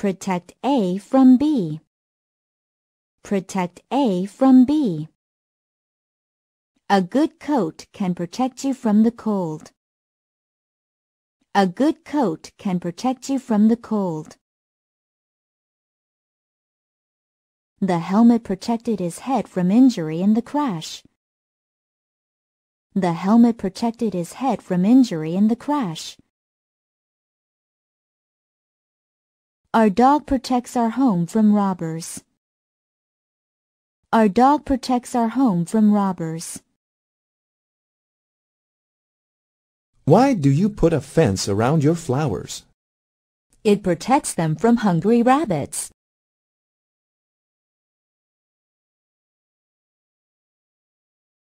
Protect A from B. Protect A from B. A good coat can protect you from the cold. A good coat can protect you from the cold. The helmet protected his head from injury in the crash. The helmet protected his head from injury in the crash. Our dog protects our home from robbers. Our dog protects our home from robbers. Why do you put a fence around your flowers? It protects them from hungry rabbits.